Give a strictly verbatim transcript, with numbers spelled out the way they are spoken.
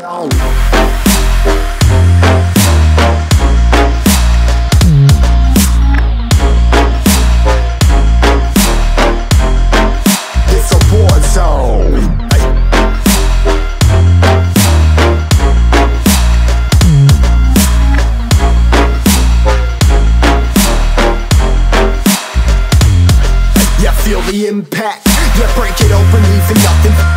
Down. Feel the impact, yeah, break it open, leaving nothing.